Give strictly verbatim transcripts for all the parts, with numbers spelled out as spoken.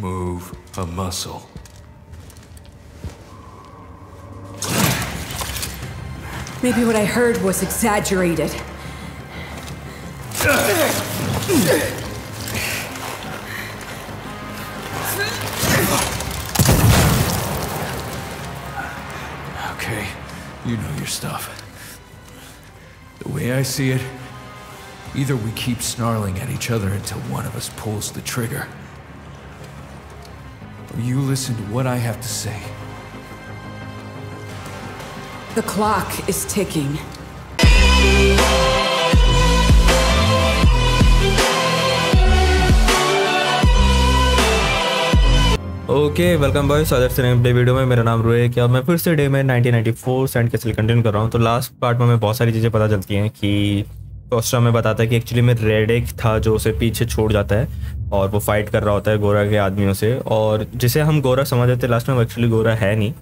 move a muscle. Maybe what I heard was exaggerated. Okay, you know your stuff. The way I see it, either we keep snarling at each other until one of us pulls the trigger, or you listen to what I have to say. The clock is ticking. Okay welcome boys, आज के नए video में मेरा नाम रोहित है और मैं फिर से डे में nineteen ninety four sand castle continue कर रहा हूँ। तो लास्ट पार्ट में हमें बहुत सारी चीज़ें पता चलती हैं कि फोस्टर में बताता है कि एक्चुअली में रेडिक था जो उसे पीछे छोड़ जाता है और वो फाइट कर रहा होता है गोरा के आदमियों से, और जिसे हम गोरा समझ रहे थे लास्ट में वो एक्चुअली गोरा है नहीं,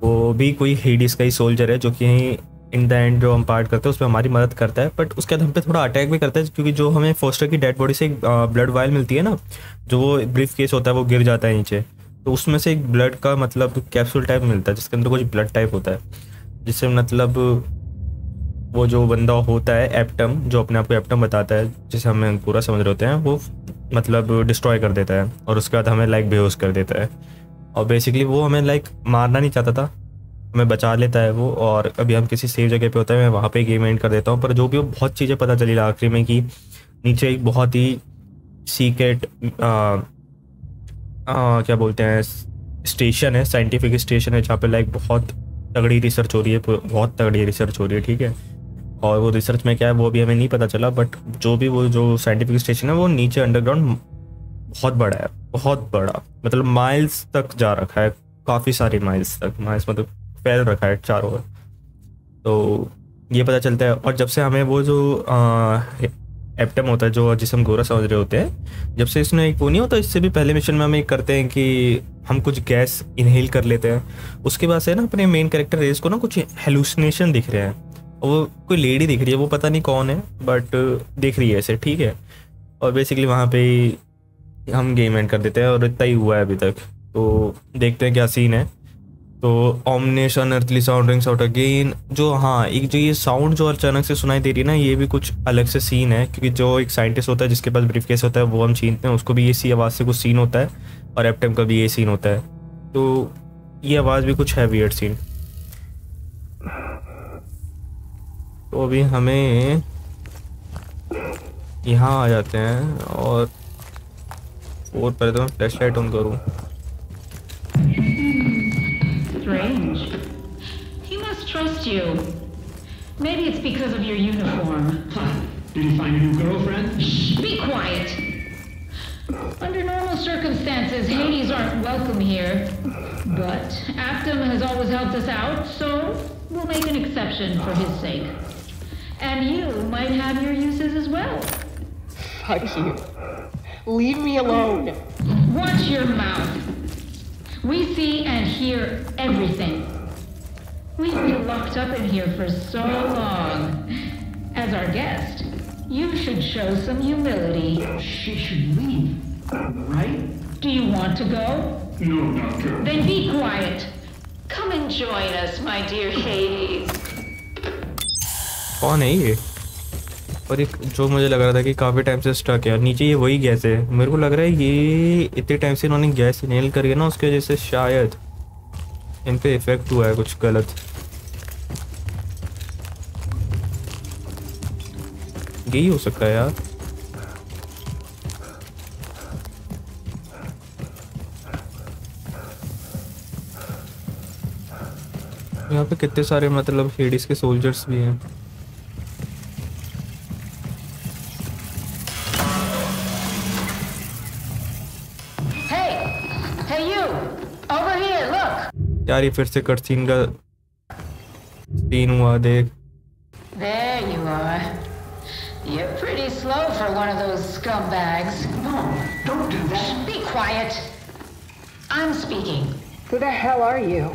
वो भी कोई हेडिस का ही सोल्जर है जो कि इन द एंड जो हम पार्ट करते हैं उसमें हमारी मदद करता है। बट उसके बाद हम पे थोड़ा अटैक भी करता है क्योंकि जो हमें फोस्टर की डेड बॉडी से एक ब्लड वायल मिलती है ना, जो वो ब्रीफ केस होता है वो गिर जाता है नीचे, तो उसमें से एक ब्लड का मतलब कैप्सूल टाइप मिलता है जिसके अंदर कुछ ब्लड टाइप होता है, जिससे मतलब वो जो बंदा होता है एप्टम, जो अपने आप को एप्टम बताता है जिसे हमें पूरा समझ रहे होते हैं, वो मतलब डिस्ट्रॉय कर देता है और उसके बाद हमें लाइक बेहोश कर देता है। और बेसिकली वो हमें लाइक मारना नहीं चाहता था, हमें बचा लेता है वो, और अभी हम किसी सेफ जगह पे होता है, मैं वहाँ पे गेम एंड कर देता हूँ। पर जो भी वो बहुत चीज़ें पता चली आखिरी में कि नीचे एक बहुत ही सीक्रेट क्या बोलते हैं स्टेशन है, साइंटिफिक स्टेशन है, जहाँ पे लाइक बहुत तगड़ी रिसर्च हो रही है, बहुत तगड़ी रिसर्च हो रही है, ठीक है। और वो रिसर्च में क्या है वो भी हमें नहीं पता चला, बट जो भी वो जो साइंटिफिक स्टेशन है वो नीचे अंडरग्राउंड बहुत बड़ा है, बहुत बड़ा मतलब माइल्स तक जा रखा है, काफ़ी सारी माइल्स तक, माइल्स मतलब फैल रखा है चारों ओर, तो ये पता चलता है। और जब से हमें वो जो एप्टम होता है जो जिसे हम गोरा समझ रहे होते हैं, जब से इसमें एक वो नहीं होता, इससे भी पहले मिशन में हम एक करते हैं कि हम कुछ गैस इनहेल कर लेते हैं, उसके बाद से ना अपने मेन कैरेक्टर रेस को ना कुछ हेलुसिनेशन दिख रहे हैं, वो कोई लेडी दिख रही है, वो पता नहीं कौन है बट दिख रही है ऐसे, ठीक है। और बेसिकली वहाँ पे हम गेम एंड कर देते हैं और इतना ही हुआ है अभी तक, तो देखते हैं क्या सीन है। तो ऑमनेशन अर्थली साउंडिंग्स आउट अगेन, जो हाँ एक जो ये साउंड जो अचानक से सुनाई दे रही है ना, ये भी कुछ अलग से सीन है क्योंकि जो एक साइंटिस्ट होता है जिसके पास ब्रीफकेस होता है वो हम छीनते हैं, उसको भी ये आवाज़ से कुछ सीन होता है और एप्टम का भी ये सीन होता है, तो ये आवाज़ भी कुछ है वियर्ड सीन। तो अभी हमें यहाँ आ जाते हैं और और पहले तो मैं फ्लैश लाइट ऑन करूँ। Strange. He must trust you. Maybe it's because of your uniform. Did he find a new girlfriend? Shh, be quiet. Under normal circumstances, Hades aren't welcome here. But Aptum has always helped us out, so we'll make an exception for his sake. And you might have your uses as well. Fuck you. Leave me alone. Watch your mouth. We see and hear everything. We've been locked up in here for so long. As our guest, you should show some humility. She should leave, right? Do you want to go? No, doctor. Then be quiet. Come and join us, my dear Hades. कौन है ये? और एक जो मुझे लग रहा था कि काफ़ी टाइम से स्टक है नीचे, ये वही गैस है, मेरे को लग रहा है ये इतने टाइम से इन्होंने गैस इनहेल करके ना उसकी वजह से शायद इन पे इफेक्ट हुआ है कुछ गलत। यही हो सकता है यार। यहाँ पे कितने सारे मतलब हेडीज के सोल्जर्स भी हैं। यार ये फिर से कट सीन का सीन हुआ, देख। There you are. You're pretty slow for one of those scumbags. No, don't do that. Be quiet. I'm speaking. Who the hell are you?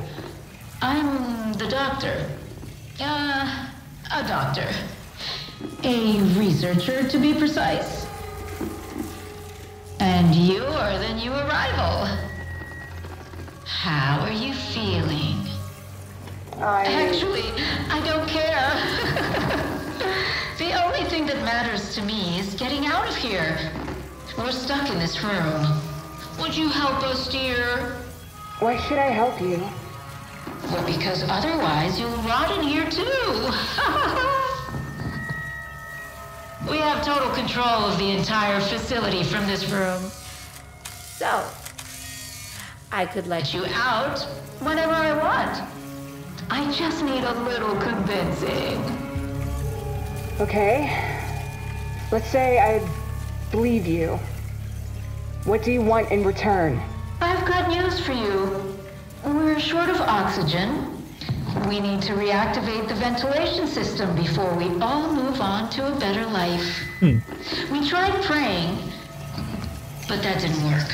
I'm the doctor. Uh, a doctor. A researcher to be precise. And you're the new arrival. How are you feeling? I... Actually, I don't care. The only thing that matters to me is getting out of here. We're stuck in this room. Would you help us, dear? Why should I help you? Well, because otherwise you'll rot in here too. We have total control of the entire facility from this room. So, I could let you out whenever I want. I just need a little convincing. Okay. Let's say I believe you. What do you want in return? I've got news for you. We're short of oxygen. We need to reactivate the ventilation system before we all move on to a better life. Hmm. We tried praying, but that didn't work.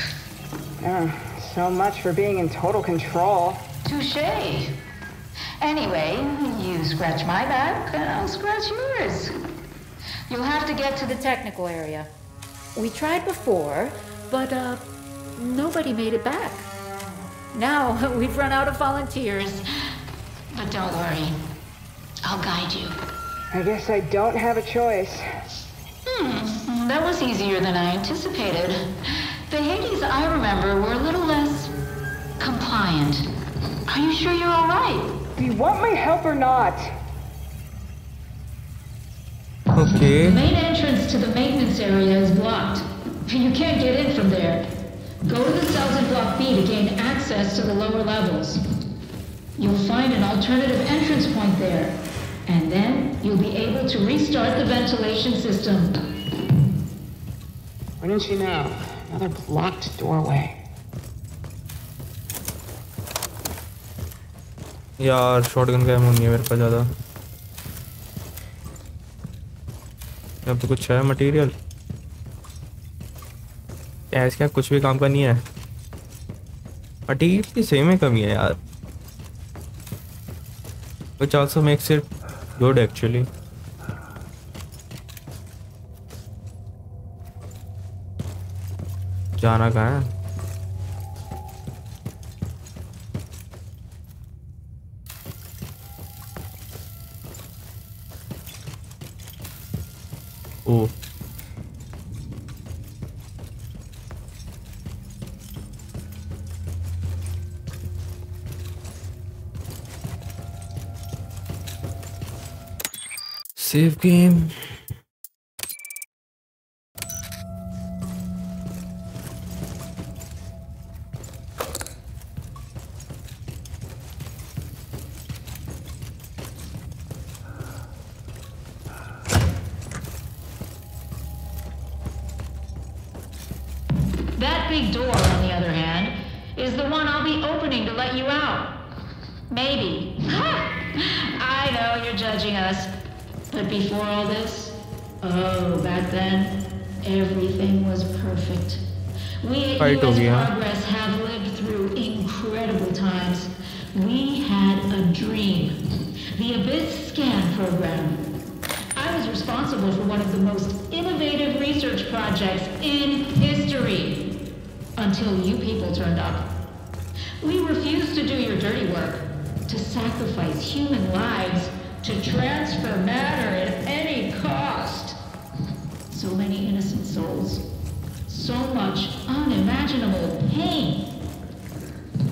Oh, so much for being in total control. Touché. Anyway, you scratch my back, and I'll scratch yours. You'll have to get to the technical area. We tried before, but uh, nobody made it back. Now we've run out of volunteers. But don't worry. I'll guide you. I guess I don't have a choice. Hmm. That was easier than I anticipated. The Hades I remember were a little less compliant. Are you sure you're all right? Do you want my help or not? Okay. The main entrance to the maintenance area is blocked. You can't get in from there. Go to the cells in Block B to gain access to the lower levels. You'll find an alternative entrance point there, and then you'll be able to restart the ventilation system. What didn't you know? Another blocked doorway. Yeah, shotgun का ammo नहीं है मेरे पास ज़्यादा. यहाँ पे कुछ है material? यार इसका कुछ भी काम का नहीं है. Material की सही में कमी है यार. Which also makes it good actually. जाना कहाँ है? Oh. Save game. That big door, on the other hand, is the one I'll be opening to let you out. Maybe. I know you're judging us. But before all this, oh, back then, everything was perfect. We at U S Progress have lived through incredible times. We had a dream. The Abyss Scan program. I was responsible for one of the most innovative research projects in history. Until you people turned up. We refused to do your dirty work, to sacrifice human lives, to transfer matter at any cost. So many innocent souls. So much unimaginable pain.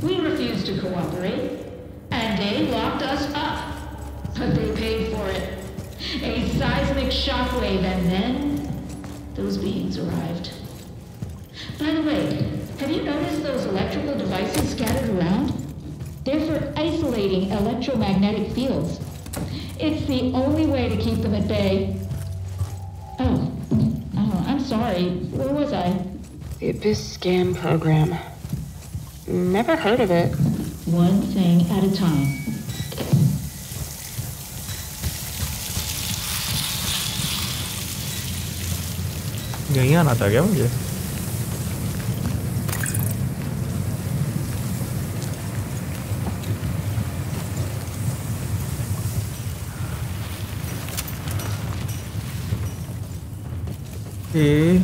We refused to cooperate, and they locked us up. But they paid for it. A seismic shockwave, and then those beings arrived. By the way, have you noticed those electrical devices scattered around? They're for isolating electromagnetic fields. It's the only way to keep them at bay. Oh, oh, I'm sorry. Where was I? The Abyss Scan program. Never heard of it. One thing at a time. यहीं आना था क्या मुझे? Okay.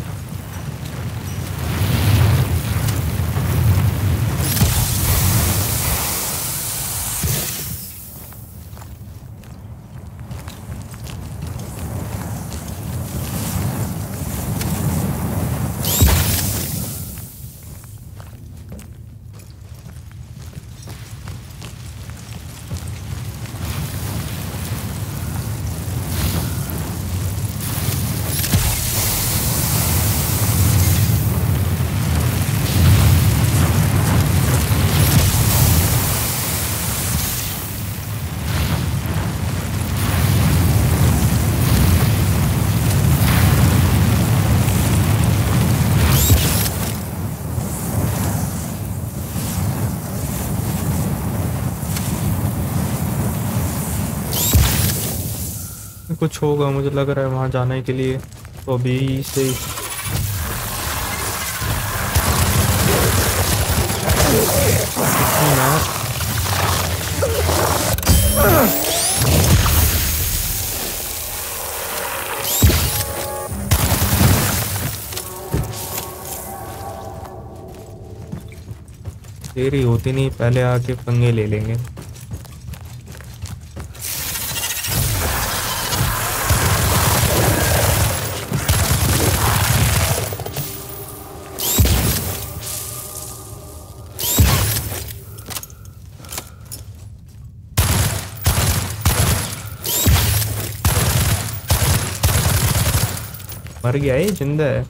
कुछ होगा मुझे लग रहा है वहाँ जाने के लिए, तो अभी से देरी होती नहीं, पहले आके पंगे ले लेंगे। मर गया ये, जिंदा है।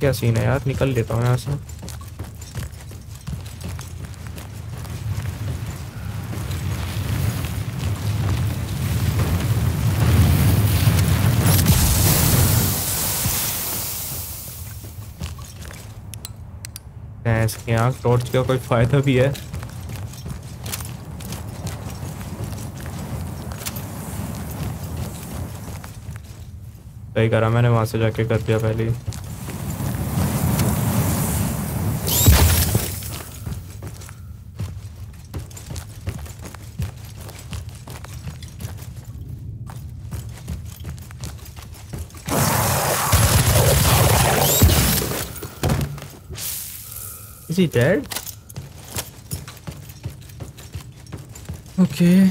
क्या सीन है यार, निकल लेता हूँ यहाँ से। इसकी आँख टॉर्च का कोई फायदा भी है? सही करा मैंने, वहां से जाके कर दिया पहले। Is he dead? Okay.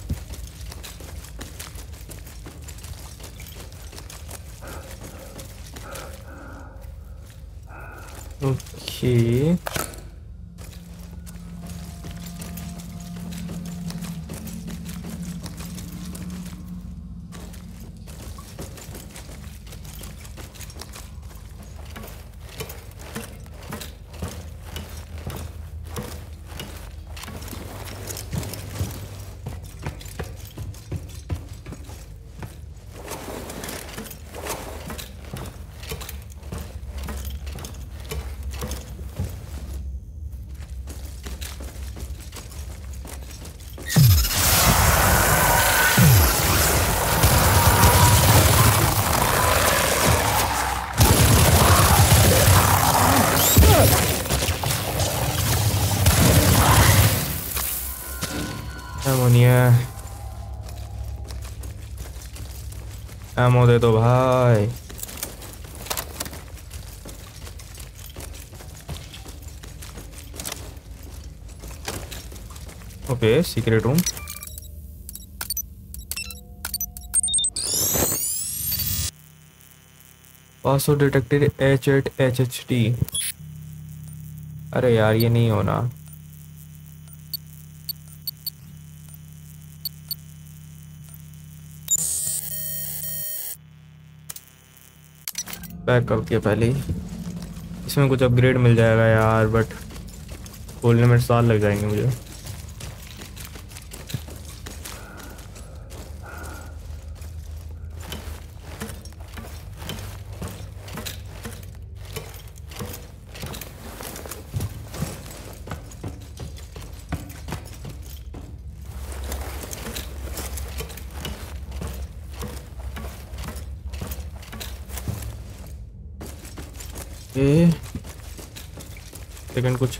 Okay दे दो भाई। Okay secret room, password detected H eight H H T. अरे यार ये नहीं होना। बैकअप किया पहले, इसमें कुछ अपग्रेड मिल जाएगा यार, बट बोलने में साल लग जाएंगे मुझे। लेकिन कुछ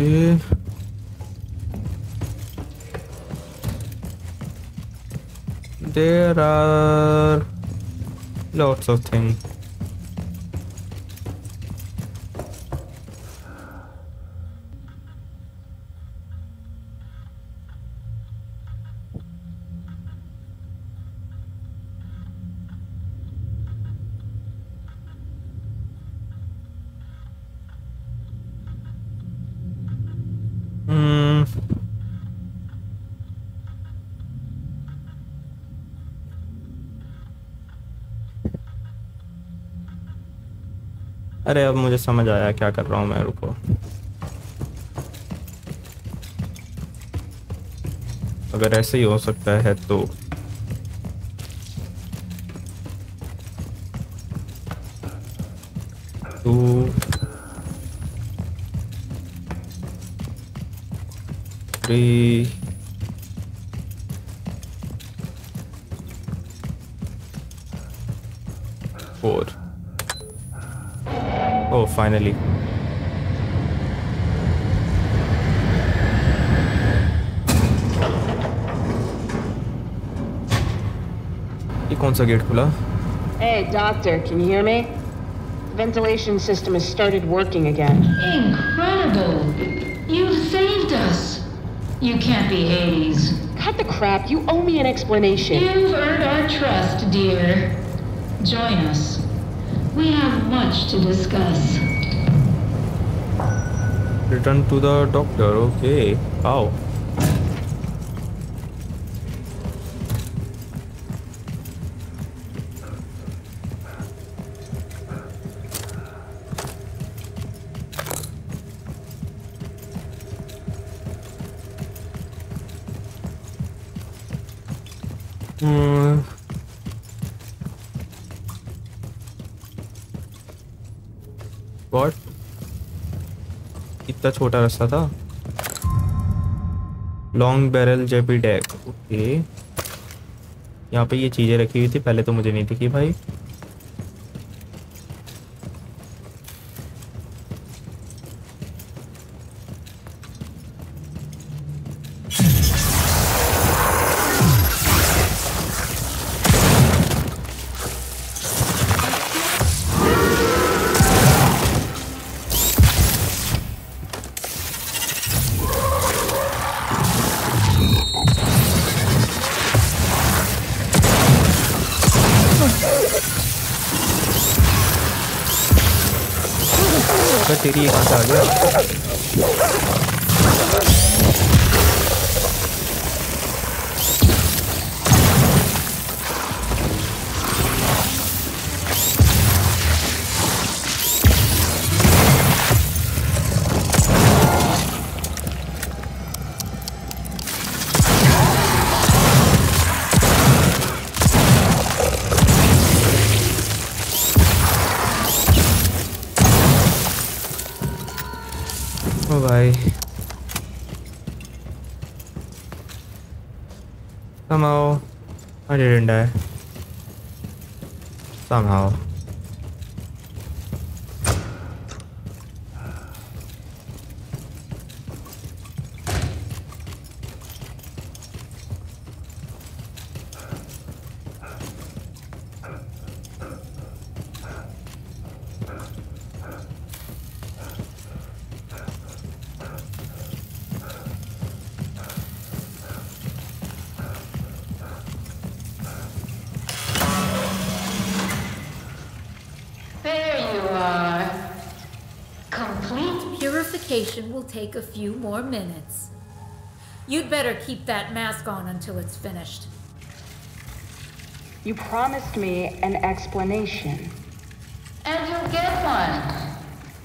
dude. There are lots of things. अरे अब मुझे समझ आया क्या कर रहा हूँ मैं, रुको अगर ऐसे ही हो सकता है तो तो three four Oh, finally. Hey, doctor, can you hear me? The ventilation system has started working again. Incredible! You saved us. You can't be Hades. Cut the crap. You owe me an explanation. You've earned our trust, dear. Join us. We have much to discuss. Return to the doctor, okay. Wow. Hmm. What? इतना छोटा रास्ता था. Long barrel J P deck. Okay. यहाँ पे ये चीजें रखी हुई थी, पहले तो मुझे नहीं दिखी भाई. तेरी एक आ गया Somehow I didn't die. Somehow. Will take a few more minutes. You'd better keep that mask on until it's finished. You promised me an explanation. And you'll get one.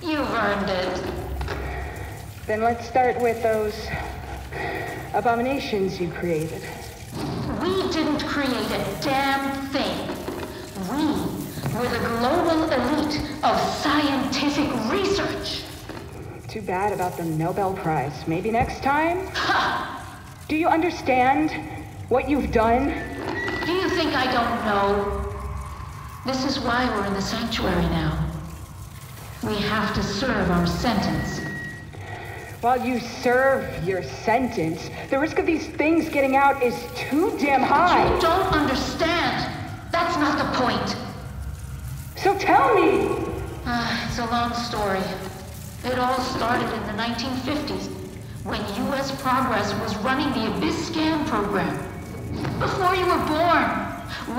You've earned it. Then let's start with those abominations you created. We didn't create a damn thing. We were the global elite of scientific research. Too bad about the Nobel Prize. Maybe next time? Ha! Do you understand what you've done? Do you think I don't know? This is why we're in the sanctuary now. We have to serve our sentence. While you serve your sentence, the risk of these things getting out is too damn high. You don't understand. That's not the point. So tell me. Uh, it's a long story. It all started in the nineteen fifties, when U S Progress was running the Abyss Scan program. Before you were born,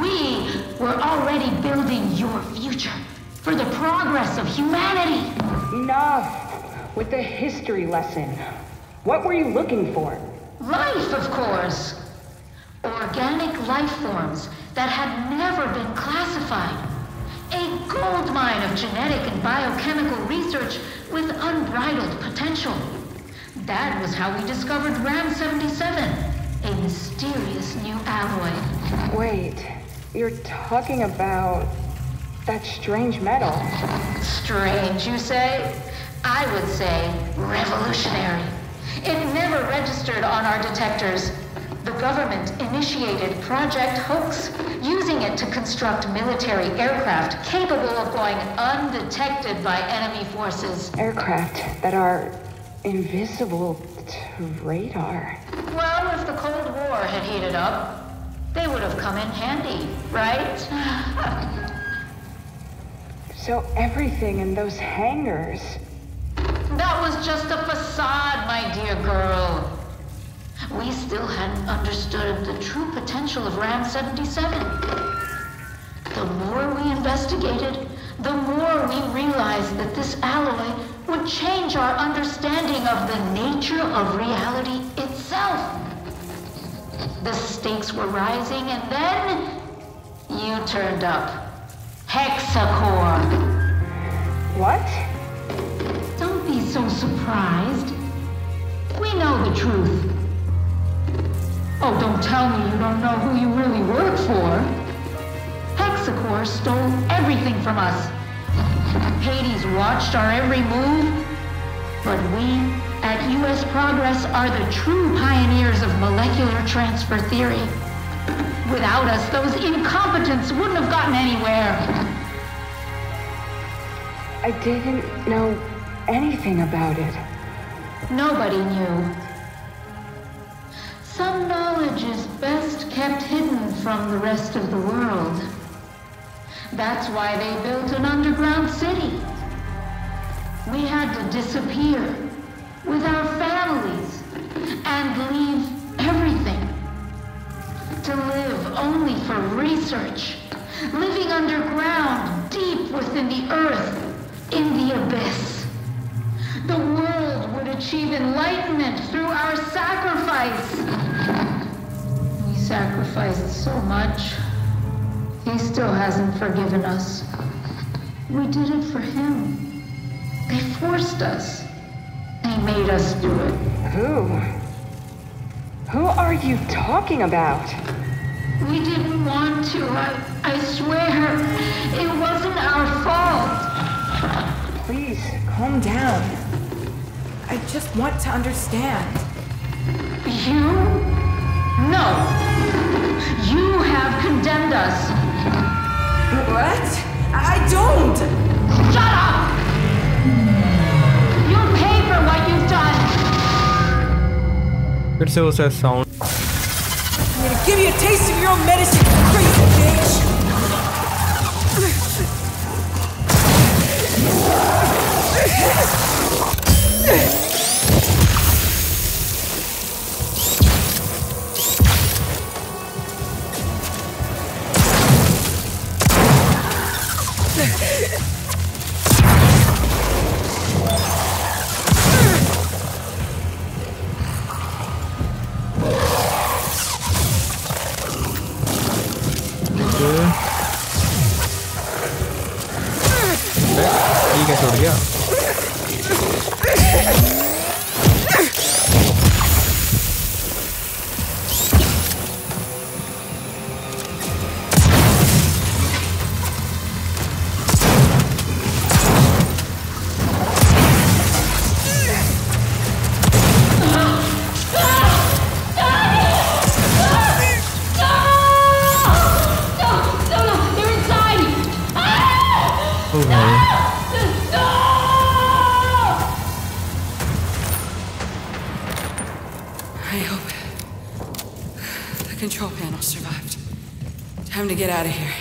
we were already building your future for the progress of humanity. Enough with the history lesson. What were you looking for? Life, of course. Organic life forms that had never been classified. A gold mine of genetic and biochemical research with unbridled potential. That was how we discovered Ram seventy-seven, a mysterious new alloy. Wait, you're talking about that strange metal. Strange, you say? I would say revolutionary. It never registered on our detectors. The government initiated Project Hoax, using it to construct military aircraft capable of going undetected by enemy forces. Aircraft that are invisible to radar. Well, if the Cold War had heated up, they would have come in handy, right? So everything in those hangars... That was just a facade, my dear girl. We still hadn't understood the true potential of Ram seventy-seven. The more we investigated, the more we realized that this alloy would change our understanding of the nature of reality itself. The stakes were rising, and then you turned up. Hexacore. What? Be so surprised. We know the truth. Oh, don't tell me you don't know who you really work for. Hexacore stole everything from us. Hades watched our every move, but we at U S Progress are the true pioneers of molecular transfer theory. Without us, those incompetents wouldn't have gotten anywhere. I didn't know anything about it. Nobody knew. Some knowledge is best kept hidden from the rest of the world. That's why they built an underground city. We had to disappear with our families and leave everything. To live only for research. Living underground, deep within the earth, in the abyss. The world would achieve enlightenment through our sacrifice. We sacrificed so much. He still hasn't forgiven us. We did it for him. They forced us. They made us do it. Who? Who are you talking about? We didn't want to. I, I swear. It wasn't our fault. Please, calm down. I just want to understand. You? No. You have condemned us. What? I don't. Shut up! You'll pay for what you've done. It still says sound. I'm gonna give you a taste of your own medicine, you crazy bitch. Time to get out of here.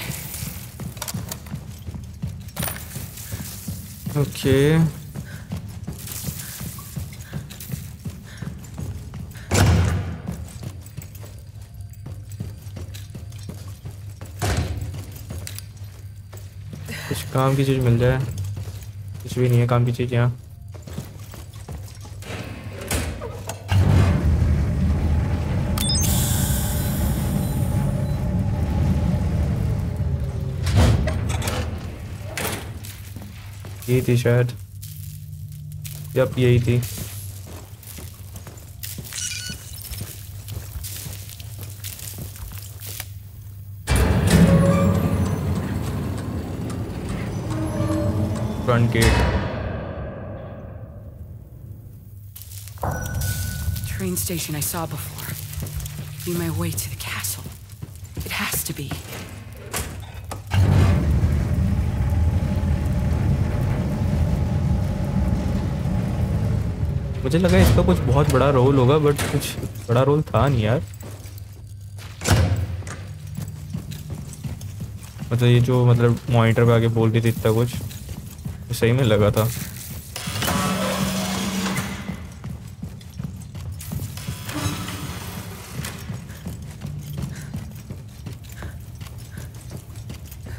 Okay. कुछ काम की चीज मिल जाए। कुछ भी नहीं है काम की चीज यहाँ। यही थी शायद। यप यही थी। Front gate. Train station I saw before. Be my way to the castle. It has to be. मुझे लगा इसका कुछ बहुत बड़ा रोल होगा बट कुछ बड़ा रोल था नहीं यार मतलब ये जो मतलब मॉनिटर पे आके बोल रही थी इतना कुछ तो सही में लगा था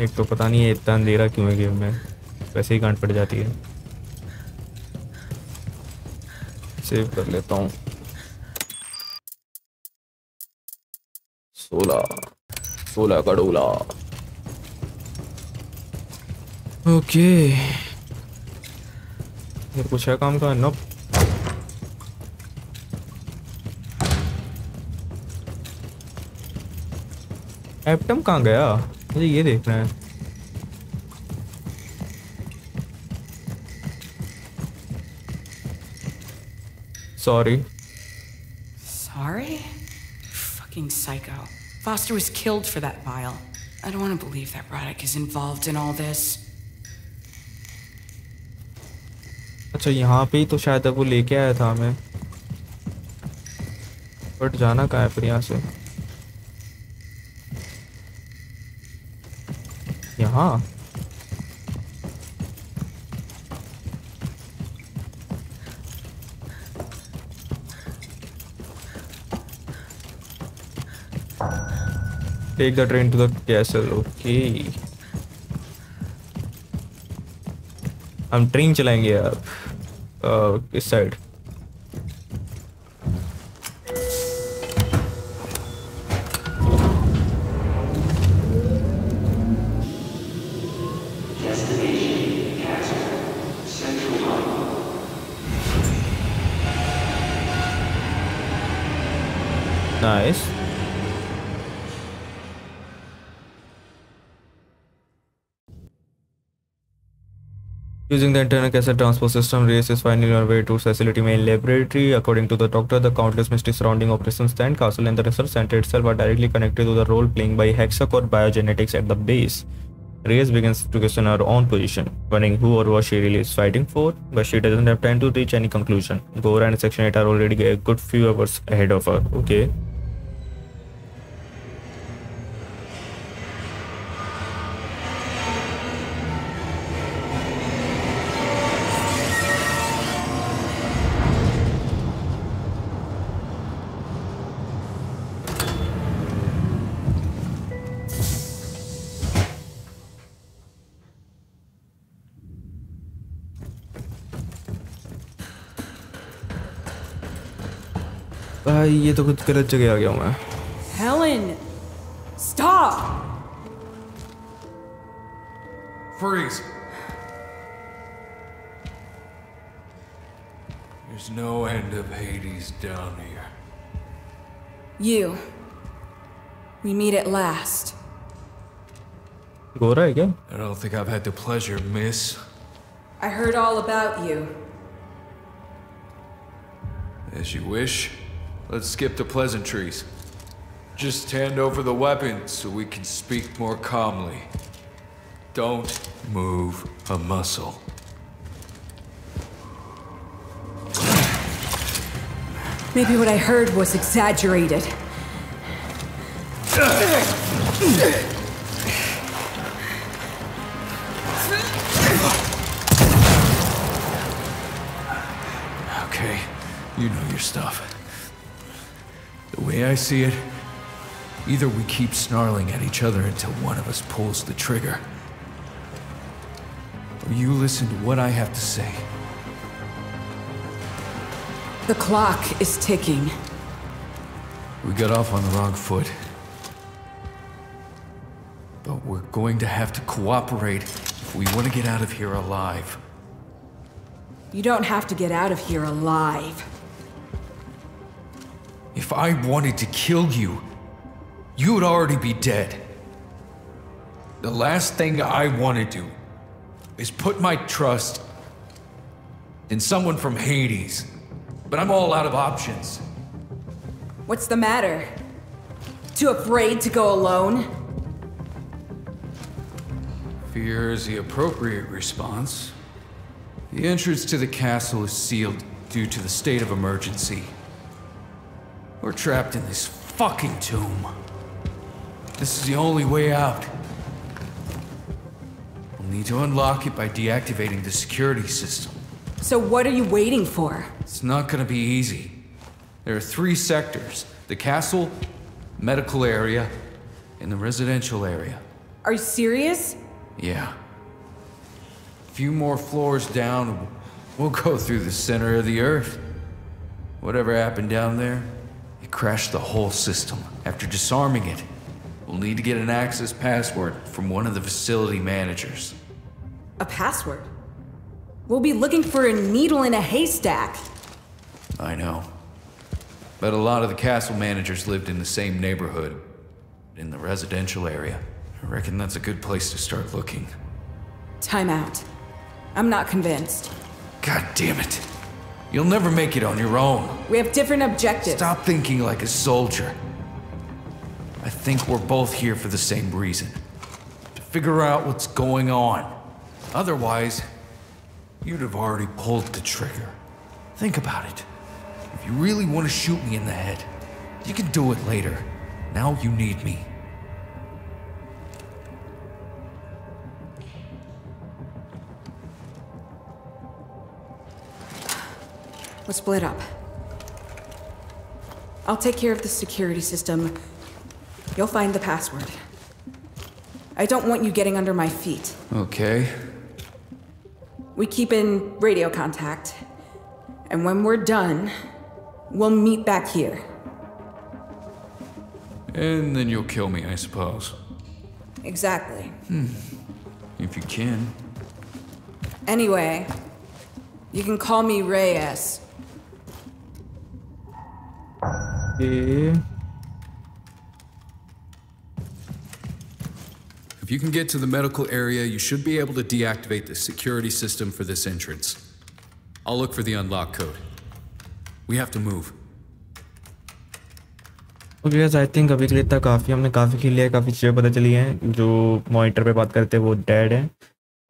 एक तो पता नहीं है इतना अंधेरा क्यों है गेम में वैसे ही गांठ पड़ जाती है सेव कर लेता हूँ सोलह सोलह का डोला ओके ये कुछ है काम का नो एप्टम कहाँ गया मुझे ये देखना है Sorry. Sorry? Fucking psycho. Foster was killed for that vial. I don't want to believe that Raddick is involved in all this. अच्छा यहाँ पे ही तो शायद वो लेके आया था मैं. But जाना कहाँ है फिर यहाँ से? यहाँ? Take the train to the castle. Okay. हम ट्रेन चलाएंगे अब इस side nice Using the internal cassette transport system, Reyes is finally on her way to facility main laboratory. According to the doctor, the countless mysteries surrounding Operation Stand Castle and the research center itself are directly connected to the role playing by Hexacore biogenetics at the base. Reyes begins to question her own position, wondering who or what she really is fighting for, but she doesn't have time to reach any conclusion. Gora and Section eight are already a good few hours ahead of her. Okay. ये तो कुछ गलत जगह आ गया हूँ मैं। Helen, stop! Freeze! There's no end of Hades down here. You. We meet at last. Gora again? I don't think I've had the pleasure, Miss. I heard all about you. As you wish. Let's skip the pleasantries. Just hand over the weapon so we can speak more calmly. Don't move a muscle. Maybe what I heard was exaggerated. You know your stuff. The way I see it, either we keep snarling at each other until one of us pulls the trigger, or you listen to what I have to say. The clock is ticking. We got off on the wrong foot. But we're going to have to cooperate if we want to get out of here alive. You don't have to get out of here alive. If I wanted to kill you, you would already be dead. The last thing I want to do is put my trust in someone from Hades. But I'm all out of options. What's the matter? Too afraid to go alone? Fear is the appropriate response. The entrance to the castle is sealed due to the state of emergency. We're trapped in this fucking tomb. This is the only way out. We'll need to unlock it by deactivating the security system. So what are you waiting for? It's not gonna be easy. There are three sectors: the castle, medical area, and the residential area. Are you serious? Yeah. A few more floors down, we'll go through the center of the earth. Whatever happened down there, it crashed the whole system. After disarming it, we'll need to get an access password from one of the facility managers. A password? We'll be looking for a needle in a haystack. I know. But a lot of the castle managers lived in the same neighborhood, in the residential area. I reckon that's a good place to start looking. Time out. I'm not convinced. God damn it. You'll never make it on your own. We have different objectives. Stop thinking like a soldier. I think we're both here for the same reason. To figure out what's going on. Otherwise, you'd have already pulled the trigger. Think about it. If you really want to shoot me in the head, you can do it later. Now you need me. Let's split up. I'll take care of the security system. You'll find the password. I don't want you getting under my feet. Okay. We keep in radio contact. And when we're done, we'll meet back here. And then you'll kill me, I suppose. Exactly. Hmm. If you can. Anyway. You can call me Reyes. If you can get to the medical area, you should be able to deactivate the security system for this entrance. I'll look for the unlock code. We have to move. Okay guys, I think अभी के लिए इतना काफी हमने काफी खेल लिया, काफी चीजें पता चली हैं। जो मॉनिटर पे बात करते हैं वो डेड है,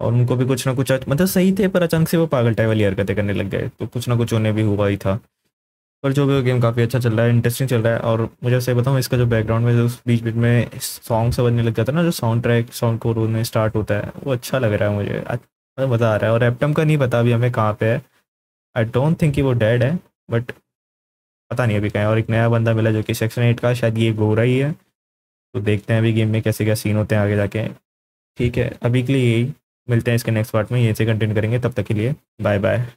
और उनको भी कुछ ना कुछ मतलब सही थे, पर अचानक से वो पागल टाइप वाली हरकतें करने लग गए, तो कुछ ना कुछ उन्हें भी हुआ ही था। पर जो भी वो गेम काफ़ी अच्छा चल रहा है, इंटरेस्टिंग चल रहा है। और मुझे सही बताऊँ, इसका जो बैकग्राउंड में जो बीच बीच में सॉन्ग समझने लग जाता है ना, जो साउंड ट्रैक साउंड कोर में स्टार्ट होता है, वो अच्छा लग रहा है मुझे, अच्छा मज़ा आ रहा है। और एप्टम का नहीं पता अभी हमें कहाँ पर है। आई डोंट थिंक कि वो डेड है, बट पता नहीं अभी कहाँ है। और एक नया बंदा मिला जो कि सेक्शन एट का, शायद ये गोरा ही है। तो देखते हैं अभी गेम में कैसे क्या सीन होते हैं आगे जाके। ठीक है, अभी के लिए यही, मिलते हैं इसके नेक्स्ट पार्ट में, यहीं से कंटिन्यू करेंगे। तब तक के लिए बाय बाय।